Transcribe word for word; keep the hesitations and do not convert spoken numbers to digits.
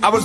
I was